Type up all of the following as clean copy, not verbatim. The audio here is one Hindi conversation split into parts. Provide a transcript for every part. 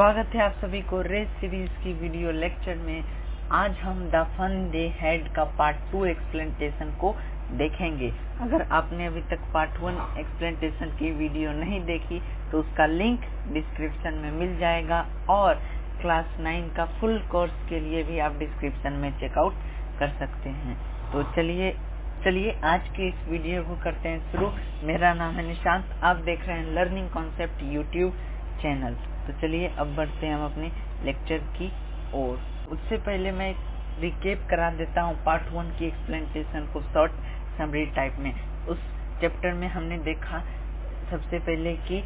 स्वागत है आप सभी को रेस सीरीज की वीडियो लेक्चर में। आज हम द फन दे हैड का पार्ट 2 एक्सप्लेनेशन को देखेंगे। अगर आपने अभी तक पार्ट 1 एक्सप्लेनेशन की वीडियो नहीं देखी तो उसका लिंक डिस्क्रिप्शन में मिल जाएगा और क्लास 9 का फुल कोर्स के लिए भी आप डिस्क्रिप्शन में चेकआउट कर सकते हैं। तो चलिए आज के इस वीडियो को करते हैं शुरू। मेरा नाम है निशांत, आप देख रहे हैं लर्निंग कॉन्सेप्ट यूट्यूब चैनल। तो चलिए अब बढ़ते हैं हम अपने लेक्चर की ओर। उससे पहले मैं रिकैप करा देता हूँ पार्ट 1 की एक्सप्लेनेशन को शॉर्ट समरी टाइप में। उस चैप्टर में हमने देखा सबसे पहले कि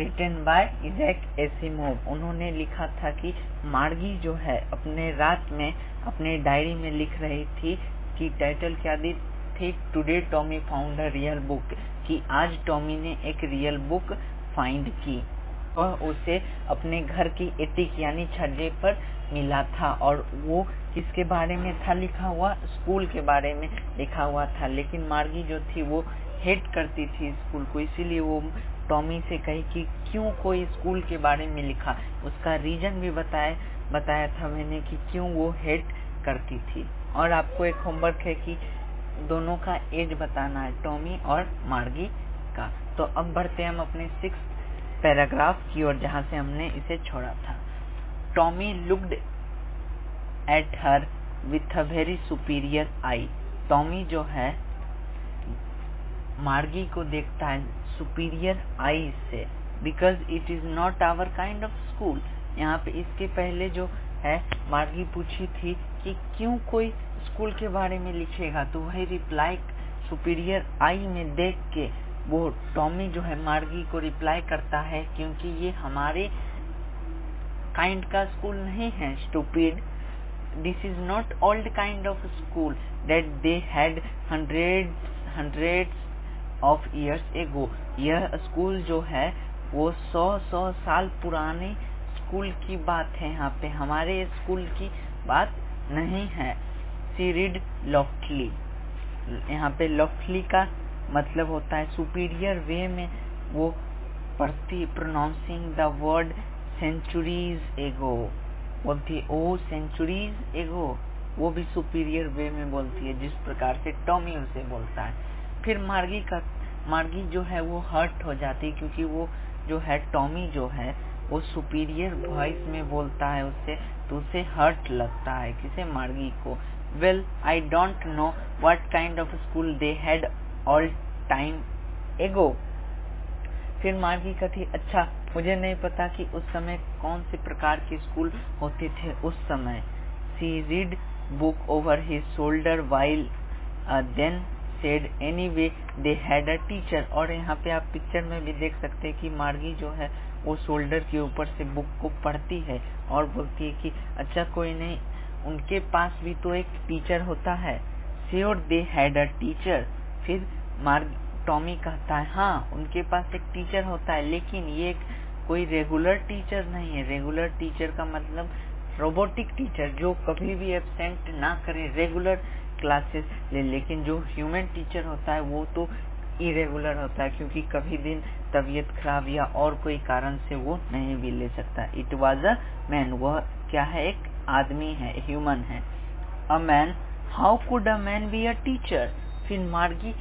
रिटन बाय इजैक एसिमोव, उन्होंने लिखा था कि मार्गी जो है अपने रात में अपने डायरी में लिख रही थी कि टाइटल क्या दी थी, today Tommy found a real book, कि आज टॉमी ने एक रियल बुक फाइंड की। वह उसे अपने घर की एटिक यानी छज्जे पर मिला था और वो किसके बारे में था लिखा हुआ, स्कूल के बारे में लिखा हुआ था। लेकिन मार्गी जो थी वो हेट करती थी स्कूल को, इसीलिए वो टॉमी से कही कि क्यों कोई स्कूल के बारे में लिखा। उसका रीजन भी बताया था मैंने कि क्यों वो हेट करती थी। और आपको एक होमवर्क है कि दोनों का एज बताना है, टॉमी और मार्गी का। तो अब बढ़ते हैं हम अपने 6th पैराग्राफ की ओर जहां से हमने इसे छोड़ा था। Tommy looked at her with a very superior eye. Tommy जो है मार्गी को देखता है सुपीरियर आई से, because it is not our kind of school. यहाँ पे इसके पहले जो है मार्गी पूछी थी कि क्यों कोई स्कूल के बारे में लिखेगा, तो वही रिप्लाई सुपीरियर आई में देख के वो टॉमी जो है मार्गी को रिप्लाई करता है क्योंकि ये हमारे काइंड का स्कूल नहीं है stupid, this is not old kind of school that they had hundreds of years ago. यह स्कूल जो है वो 100 साल पुराने स्कूल की बात है, यहाँ पे हमारे स्कूल की बात नहीं है। सी रीड लॉफ्टली, यहाँ पे लॉफ्टली का मतलब होता है सुपीरियर वे में वो पढ़ती, प्रोनाउंसिंग द वर्ड सेंचुरीज एगो, बोलती है ओ सेंचुरीज एगो, वो भी सुपीरियर वे में बोलती है जिस प्रकार से टॉमी उसे बोलता है। फिर मार्गी जो है वो हर्ट हो जाती है क्योंकि वो जो है टॉमी जो है वो सुपीरियर वॉइस में बोलता है उससे, तो उसे हर्ट लगता है। किसे? मार्गी को। Well I don't know what kind of school they had all time ago. फिर मार्गी कहती अच्छा मुझे नहीं पता कि उस समय कौन से प्रकार के स्कूल होते थे उस समय। She read book over his shoulder while then said anyway they had a teacher. और यहाँ पे आप पिक्चर में भी देख सकते हैं कि मार्गी जो है वो शोल्डर के ऊपर से बुक को पढ़ती है और बोलती है कि अच्छा कोई नहीं, उनके पास भी तो एक टीचर होता है। Sure they had a teacher. फिर टॉमी कहता है हाँ उनके पास एक टीचर होता है, लेकिन ये कोई रेगुलर टीचर नहीं है। रेगुलर टीचर का मतलब रोबोटिक टीचर जो कभी भी एब्सेंट ना करे, रेगुलर क्लासेस ले। लेकिन जो ह्यूमन टीचर होता है वो तो इरेगुलर होता है क्योंकि कभी दिन तबीयत खराब या और कोई कारण से वो नहीं भी ले सकता। इट वॉज अ मैन, वह क्या है, एक आदमी है, ह्यूमन है। A man, how could a man be a teacher. फिर मार्गी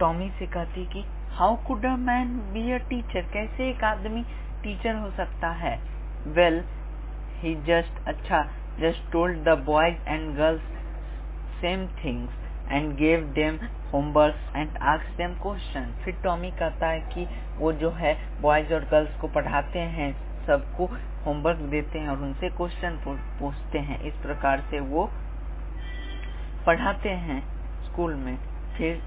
टॉमी से कहती कि how could a man be a teacher, कैसे एक आदमी टीचर हो सकता है। वेल ही जस्ट, अच्छा, just told the boys and girls same things and gave them homework and asked them question. फिर टॉमी कहता है कि वो जो है बॉयज और गर्ल्स को पढ़ाते हैं, सबको होमवर्क देते हैं और उनसे क्वेश्चन पूछते हैं, इस प्रकार से वो पढ़ाते हैं स्कूल में। फिर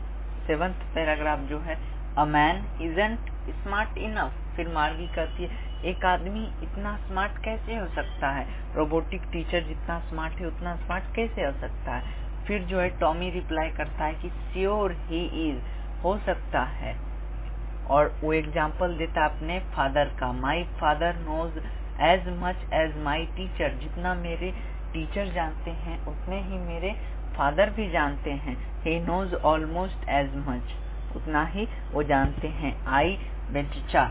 7th पैराग्राफ जो है a man isn't smart enough. फिर मार्गी कहती है एक आदमी इतना स्मार्ट कैसे हो सकता है, रोबोटिक टीचर जितना स्मार्ट है उतना स्मार्ट कैसे हो सकता है। फिर जो है टॉमी रिप्लाई करता है कि श्योर ही इज, हो सकता है। और वो एग्जाम्पल देता अपने फादर का, my father knows as much as my teacher, जितना मेरे टीचर जानते हैं उतने ही मेरे फादर भी जानते हैं। He knows almost as much, उतना ही वो जानते हैं। आई बेचा,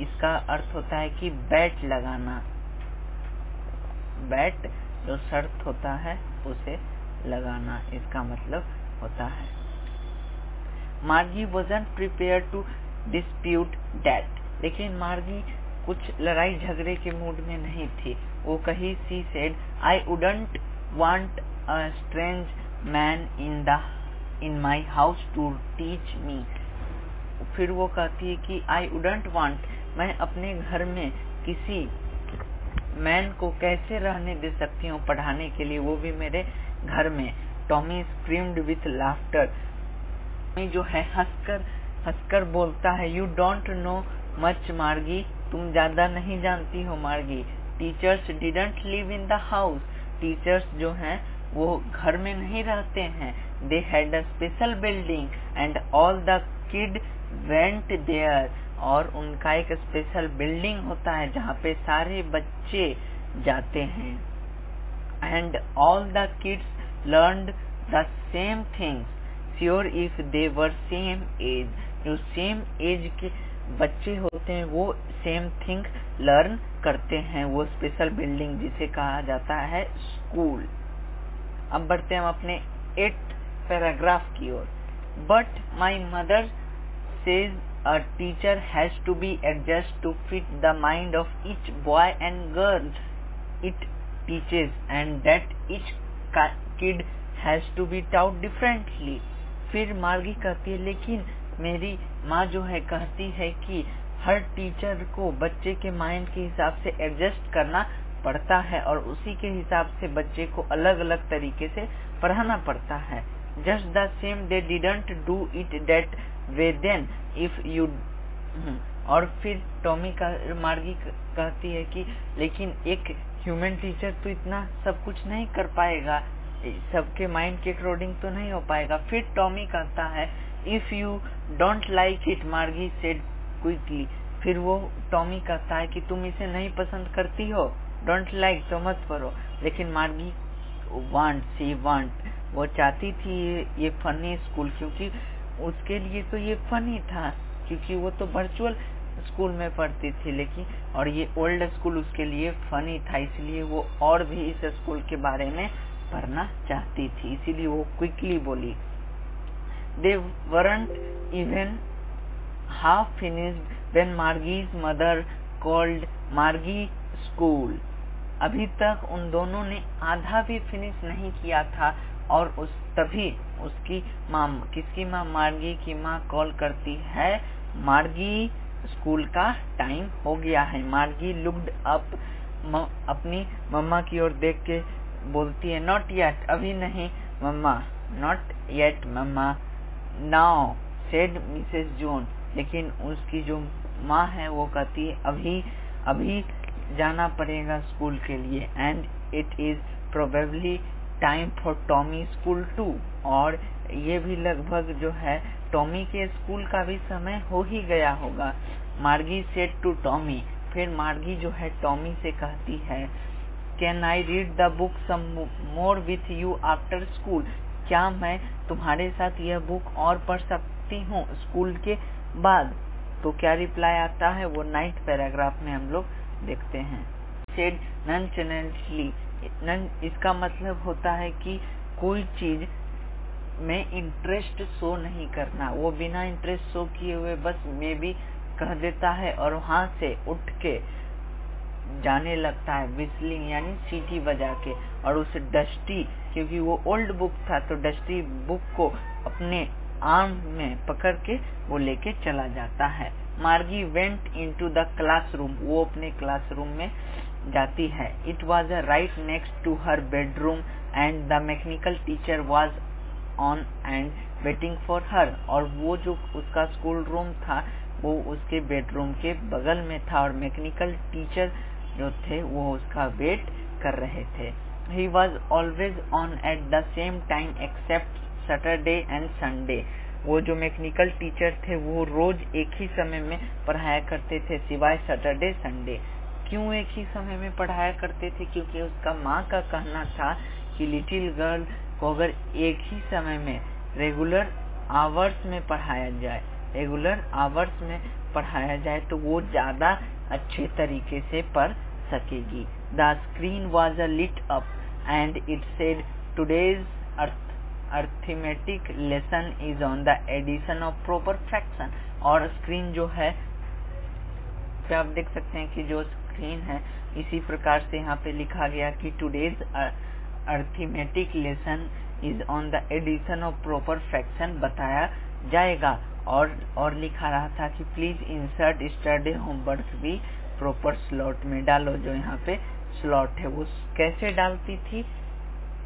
इसका अर्थ होता है कि बैट लगाना, बैट जो शर्त होता है उसे लगाना इसका मतलब होता है। मार्गी wasn't prepared to dispute that, लेकिन मार्गी कुछ लड़ाई झगड़े के मूड में नहीं थी। वो कही she said I wouldn't want a strange man in my house to teach me। फिर वो कहती है कि I wouldn't want, मैं अपने घर में किसी मैन को कैसे रहने दे सकती हूँ पढ़ाने के लिए, वो भी मेरे घर में। Tommy screamed with laughter, Tommy जो है हंसकर बोलता है यू डोंट नो मच मार्गी, तुम ज्यादा नहीं जानती हो Margie. Teachers didn't live in the house, teachers जो हैं वो घर में नहीं रहते हैं। They had a special building and all the kid rent there, और उनका एक स्पेशल बिल्डिंग होता है जहाँ पे सारे बच्चे जाते हैं। And all the kids learned the same things sure if they were same age, जो सेम एज के बच्चे होते हैं वो सेम थिंग लर्न करते हैं, वो स्पेशल बिल्डिंग जिसे कहा जाता है स्कूल। अब बढ़ते हम अपने 8 पैराग्राफ की ओर। But my mother says A teacher has to be adjusted to fit the mind of each boy and girl it teaches, and that each kid has to be taught differently। फिर मार्गी कहती है लेकिन मेरी माँ जो है कहती है कि हर टीचर को बच्चे के माइंड के हिसाब से एडजस्ट करना पड़ता है और उसी के हिसाब से बच्चे को अलग अलग तरीके से पढ़ाना पड़ता है। Just the same they didn't do it that way then if you। और फिर टॉमी का मार्गी कहती है कि लेकिन एक ह्यूमन टीचर तो इतना सब कुछ नहीं कर पाएगा, सबके माइंड के अकॉर्डिंग तो नहीं हो पाएगा। फिर टॉमी कहता है if you don't like it Margie said quickly, फिर वो टॉमी कहता है कि तुम इसे नहीं पसंद करती हो, डोंट लाइक तो मत करो। लेकिन मार्गी वो चाहती थी ये फनी स्कूल, क्योंकि उसके लिए तो ये फनी था क्योंकि वो तो वर्चुअल स्कूल में पढ़ती थी, लेकिन और ये ओल्ड स्कूल उसके लिए फनी था, इसलिए वो और भी इस स्कूल के बारे में पढ़ना चाहती थी, इसीलिए वो क्विकली बोली। They weren't even half finished when Margie's mother called Margie school, अभी तक उन दोनों ने आधा भी फिनिश नहीं किया था और तभी उसकी माँ, किसकी माँ, मार्गी की माँ कॉल करती है मार्गी स्कूल का टाइम हो गया है। मार्गी लुक्ड अप, अपनी मम्मा की ओर देख के बोलती है नॉट येट, अभी नहीं mamma, not yet mamma, now said Mrs Jones. लेकिन उसकी जो माँ है वो कहती है अभी अभी जाना पड़ेगा स्कूल के लिए। And it is probably time for Tommy school too, और ये भी लगभग जो है टॉमी के स्कूल का भी समय हो ही गया होगा। मार्गी सेड टू टॉमी, फिर मार्गी जो है टॉमी से कहती है can I read the book some more with you after school, क्या मैं तुम्हारे साथ यह बुक और पढ़ सकती हूँ स्कूल के बाद। तो क्या रिप्लाई आता है वो 9th पैराग्राफ में हम लोग देखते हैं। सेड नॉनचेनेंटली, इसका मतलब होता है कि कोई चीज में इंटरेस्ट शो नहीं करना, वो बिना इंटरेस्ट शो किए हुए बस मे भी कह देता है और वहां से उठ के जाने लगता है बिस्लिंग यानी सीटी बजा के। और उस डस्टी, क्योंकि वो ओल्ड बुक था तो डस्टी बुक को अपने आर्म में पकड़ के वो लेके चला जाता है। मार्गी वेंट इनटू द क्लासरूम, वो अपने क्लासरूम में जाती है। It was right next to her bedroom and the mechanical teacher was on and waiting for her, और वो जो उसका स्कूल रूम था वो उसके बेडरूम के बगल में था और मैकेनिकल टीचर जो थे वो उसका वेट कर रहे थे। He was always on at the same time except Saturday and Sunday, वो जो मैकेनिकल टीचर थे वो रोज एक ही समय में पढ़ाया करते थे सिवाय सैटरडे संडे। क्यों एक ही समय में पढ़ाया करते थे, क्योंकि उसका माँ का कहना था कि लिटिल गर्ल को अगर एक ही समय में रेगुलर आवर्स में पढ़ाया जाए, रेगुलर आवर्स में पढ़ाया जाए तो वो ज्यादा अच्छे तरीके से पढ़ सकेगी। The screen was lit up, and it said, "Today's arithmetic lesson is on the addition of proper fraction." और स्क्रीन जो है, तो आप देख सकते हैं कि जो स्क्रीन है इसी प्रकार से यहाँ पे लिखा गया कि today's arithmetic lesson is on the addition of proper fraction बताया जाएगा, और लिखा रहा था कि प्लीज इंसर्ट स्टडी होमवर्क भी प्रॉपर स्लॉट में डालो। जो यहाँ पे स्लॉट है वो कैसे डालती थी,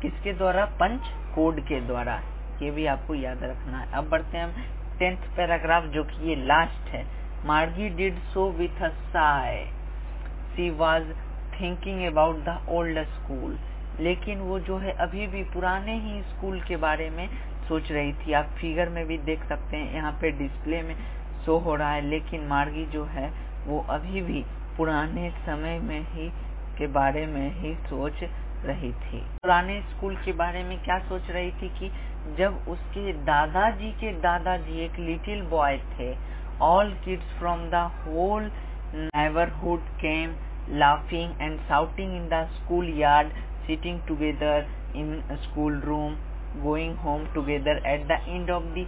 किसके द्वारा? पंच कोड के द्वारा, ये भी आपको याद रखना है। अब बढ़ते हैं हम 10th पैराग्राफ जो कि ये लास्ट है। Margie did so with a sigh, she was thinking about the old school. लेकिन वो जो है अभी भी पुराने ही स्कूल के बारे में सोच रही थी। आप फिगर में भी देख सकते हैं, यहाँ पे डिस्प्ले में शो हो रहा है, लेकिन मार्गी जो है वो अभी भी पुराने समय में ही के बारे में ही सोच रही थी। पुराने स्कूल के बारे में क्या सोच रही थी कि जब उसके दादाजी के दादाजी एक लिटिल बॉय थे, all kids from the whole neighbourhood came laughing and shouting in the school yard, sitting together in school room, going home together at the end of the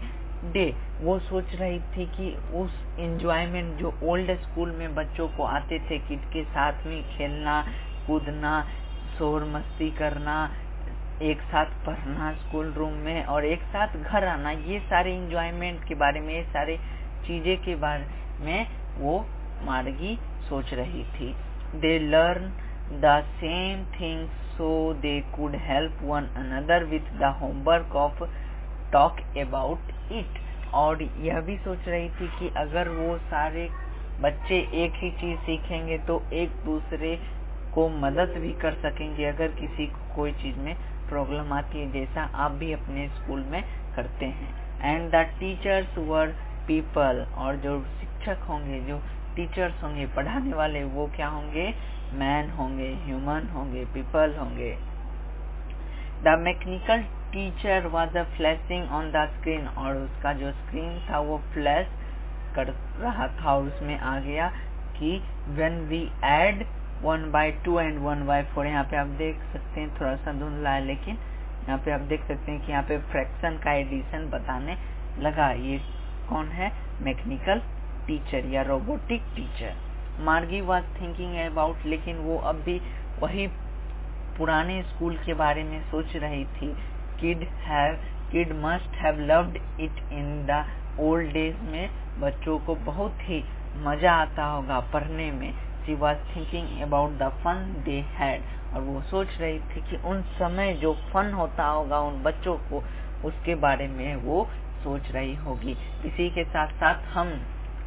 day. वो सोच रही थी कि उस एंजॉयमेंट जो ओल्ड स्कूल में बच्चों को आते थे, किड के साथ में खेलना कूदना, शोर मस्ती करना, एक साथ पढ़ना स्कूल रूम में और एक साथ घर आना, ये सारे एंजॉयमेंट के बारे में, ये सारे चीजें के बारे में वो मार्गी सोच रही थी। They learn the same things so they could help one another with the homework of talk about it। और यह भी सोच रही थी कि अगर वो सारे बच्चे एक ही चीज सीखेंगे तो एक दूसरे को मदद भी कर सकेंगे अगर किसी को कोई चीज में प्रॉब्लम आती है, जैसा आप भी अपने स्कूल में करते हैं। And the teachers were people, और जो शिक्षक होंगे, जो टीचर्स होंगे, पढ़ाने वाले, वो क्या होंगे? मैन होंगे, ह्यूमन होंगे, पीपल होंगे। The mechanical teacher was flashing on the screen, और उसका जो स्क्रीन था वो फ्लैश कर रहा था, और उसमें आ गया कि व्हेन वी ऐड 1/2 एंड 1/4। यहाँ पे आप देख सकते हैं, थोड़ा सा धुंधला है, लेकिन यहाँ पे आप देख सकते हैं कि यहाँ पे फ्रैक्शन का एडिशन बताने लगा। ये कौन है? मैकेनिकल टीचर या robotic teacher. Margie was thinking about, लेकिन वो अब भी वही पुराने स्कूल के बारे में सोच रही थी। Kid must have loved it in the old days, में बच्चों को बहुत ही मजा आता होगा पढ़ने में। She was thinking about the fun they had, और वो सोच रही थी कि उन समय जो फन होता होगा उन बच्चों को, उसके बारे में वो सोच रही होगी। इसी के साथ साथ हम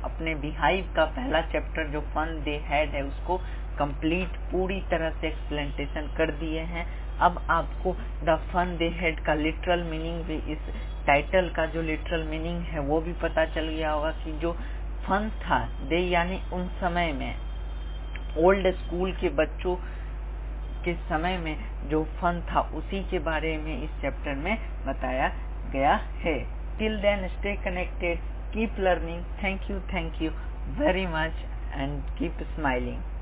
अपने बिहाइव का पहला चैप्टर जो फन दे हैड है उसको कंप्लीट पूरी तरह से एक्सप्लेनेशन कर दिए हैं। अब आपको द फन दे हैड का लिटरल मीनिंग भी, इस टाइटल का जो लिटरल मीनिंग है वो भी पता चल गया होगा कि जो फन था, दे यानी उन समय में ओल्ड स्कूल के बच्चों के समय में जो फन था उसी के बारे में इस चैप्टर में बताया गया है। Till then stay connected, keep learning, thank you very much and keep smiling।